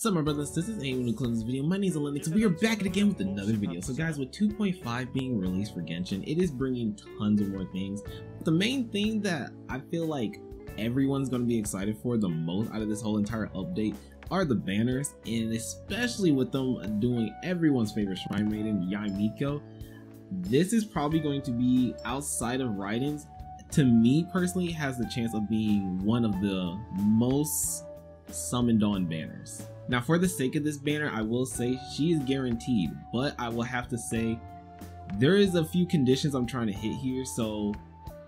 Sup my brothers, this is Amy who closes this video. My name is Linux. We are back again with another video. So guys, with 2.5 being released for Genshin, it is bringing tons of more things. But the main thing that I feel like everyone's going to be excited for the most out of this whole entire update are the banners, and especially with them doing everyone's favorite shrine maiden, Yae Miko. This is probably going to be, outside of write-ins, to me personally, has the chance of being one of the most summoned on banners. Now, for the sake of this banner, I will say she is guaranteed, but I will have to say there is a few conditions I'm trying to hit here. So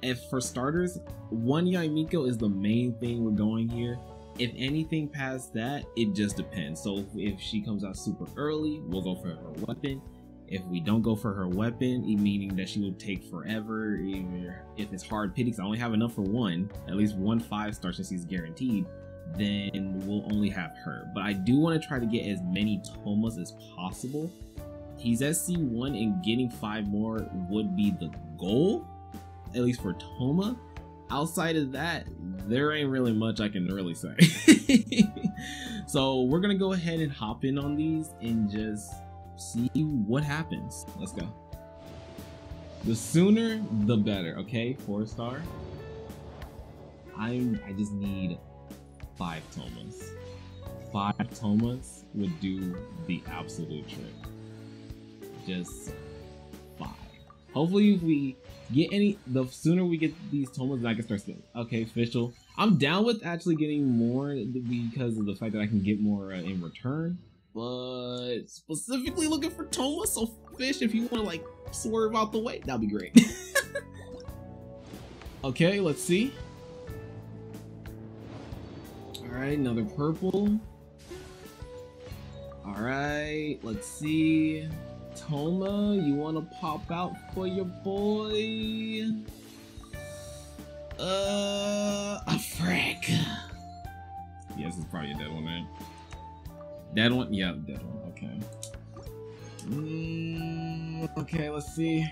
if for starters, one Yae Miko is the main thing we're going here. If anything past that, it just depends. So if she comes out super early, we'll go for her weapon. If we don't go for her weapon, meaning that she will take forever, even if it's hard pitting, because I only have enough for one, at least 1 5-star since she's guaranteed, then we'll only have her. But I do want to try to get as many Tohmas as possible. He's at C1 and getting 5 more would be the goal, at least for Tohma. Outside of that, there ain't really much I can really say. So we're going to go ahead and hop in on these and just see what happens. Let's go. The sooner the better. Okay, 4-star. I just need 5 Tohmas. 5 Tohmas would do the absolute trick. Just 5. Hopefully if we get any, the sooner we get these Tohmas, I can start spinning. Okay, Fischl. I'm down with actually getting more because of the fact that I can get more in return. But specifically looking for Tohma, so Fish, if you want to like swerve out the way, that'd be great. Okay, let's see. Alright, another purple. Alright, let's see. Tohma, you want to pop out for your boy? A frick. Yes, it's probably a dead one, right? Dead one? Yeah, dead one. Okay. Okay, let's see.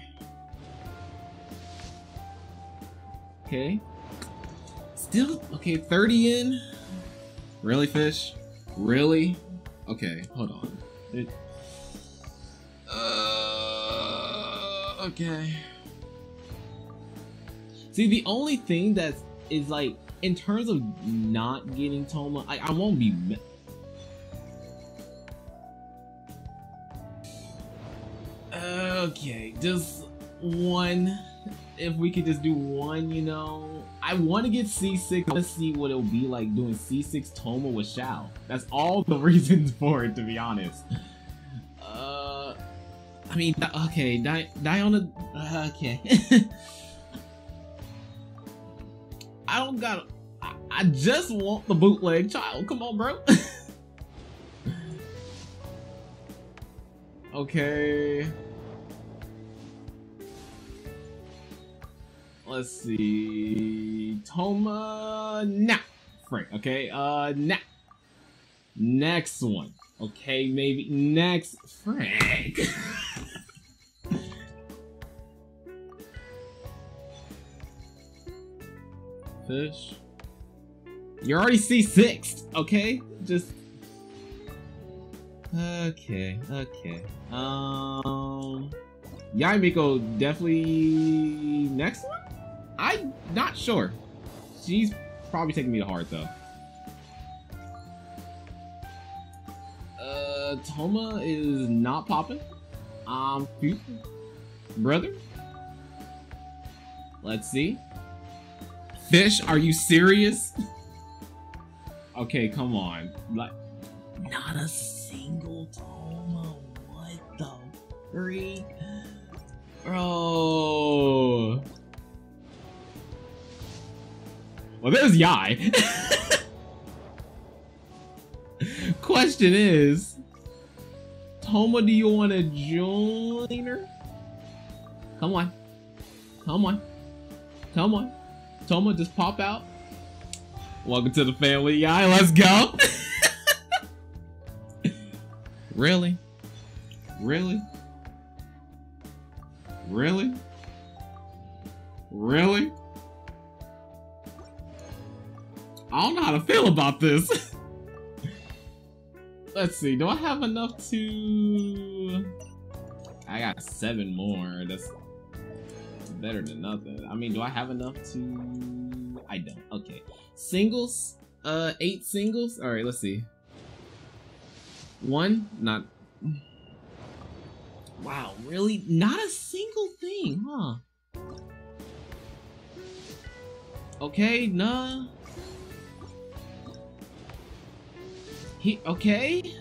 Okay. Still? Okay, 30 in? Really, Fish? Really? Okay, hold on. Okay. See, the only thing that is like, in terms of not getting Tohma, I won't be... Okay, just one. If we could just do one, you know. I want to get C6. Let's see what it'll be like doing C6 Tohma with Xiao. That's all the reasons for it, to be honest. I mean, okay, Diana. Okay. I don't gotta. I just want the bootleg child. Come on, bro. Okay. Let's see. Tohma. Nah. Frank. Okay. Nah. Next one. Okay, maybe. Next. Frank. Fish. You're already C6. Okay? Just. Okay. Okay. Yae Miko definitely. Next one? I'm not sure. She's probably taking me to heart though. Tohma is not popping. Brother. Let's see. Fish, are you serious? Okay, come on. Like, not a single Tohma. What the freak, bro? Well, there's Yae. Question is, Tohma, do you want to join her? Come on. Come on. Come on. Tohma, just pop out. Welcome to the family, Yae. Let's go. Really? Really? Really? Really? I don't know how to feel about this. Let's see, do I have enough to... I got 7 more, that's better than nothing. I mean, do I have enough to... I don't, okay. Singles? 8 singles? Alright, let's see. 1? Not... Wow, really? Not a single thing, huh? Okay, nah. He, okay?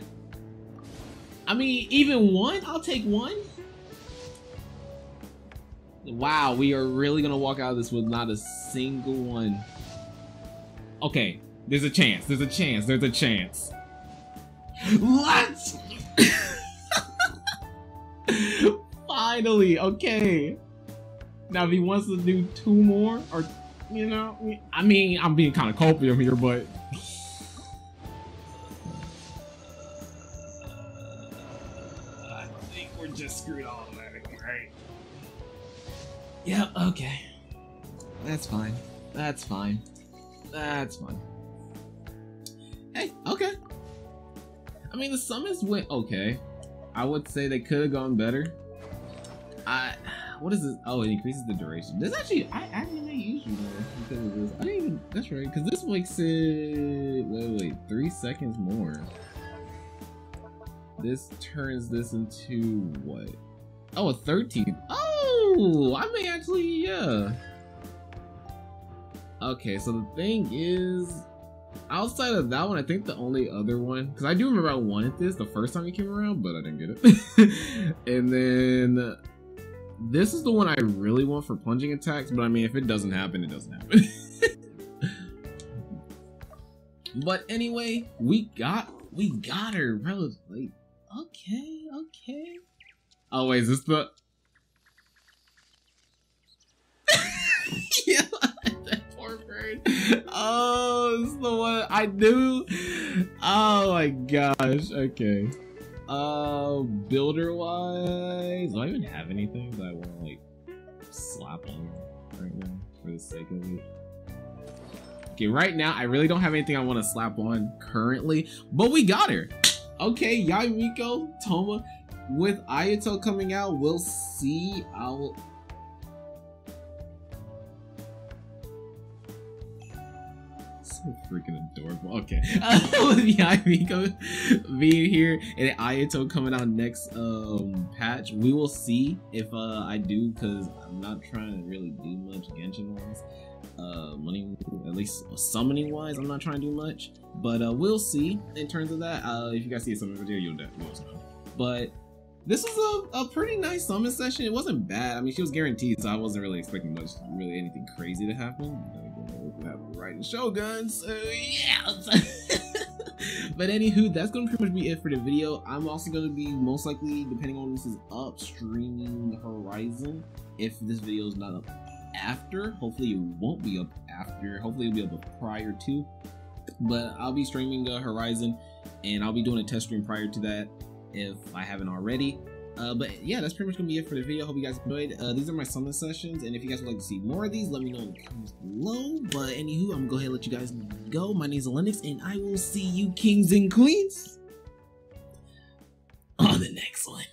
I mean, even 1? I'll take 1? Wow, we are really gonna walk out of this with not a single one. Okay, there's a chance, there's a chance, there's a chance. Let's... Finally, okay. Now if he wants to do 2 more, or, you know, I mean, I'm being kind of copium here, but... I think we're just screwed automatically, right? Yeah, okay. That's fine. That's fine. That's fine. Hey, okay. I mean, the summons went okay. I would say they could have gone better. What is this? Oh, it increases the duration. This actually, I actually use you more because of this. I didn't even, that's right, because this makes it, wait, 3 seconds more. This turns this into what? Oh, a 13. Oh, I may actually, yeah. Okay, so the thing is, outside of that one, I think the only other one, because I do remember I wanted this the first time it came around, but I didn't get it. And then this is the one I really want for plunging attacks, but I mean, if it doesn't happen, it doesn't happen. But anyway, we got her relatively late. Okay, okay. Oh wait, is this the? Yeah. Oh, this is the one I knew. Oh my gosh. Okay. Builder wise, do I even have anything that I want to like slap on right now for the sake of it? Okay, right now I really don't have anything I want to slap on currently, but we got her. Okay, Yae Miko, Tohma, with Ayato coming out, we'll see. I'll. So freaking adorable. Okay. With Yae Miko being here and Ayato coming out next patch, we will see if I do, because I'm not trying to really do much Genshin wise. Money, at least summoning wise, I'm not trying to do much. But we'll see in terms of that. If you guys see a summoning video, you'll definitely know. But this was a pretty nice summon session. It wasn't bad. I mean, she was guaranteed, so I wasn't really expecting much, really anything crazy to happen. Right, Shogun, so yeah. But anywho, that's gonna pretty much be it for the video. I'm also gonna be most likely, depending on when this is up, streaming Horizon. If this video is not up after, hopefully it won't be up after. Hopefully it'll be up prior to. But I'll be streaming Horizon, and I'll be doing a test stream prior to that if I haven't already. But yeah, that's pretty much gonna be it for the video. Hope you guys enjoyed. These are my summon sessions, and if you guys would like to see more of these, let me know in the comments below. But anywho, I'm gonna go ahead and let you guys go. My name is Lennox, and I will see you kings and queens on the next one.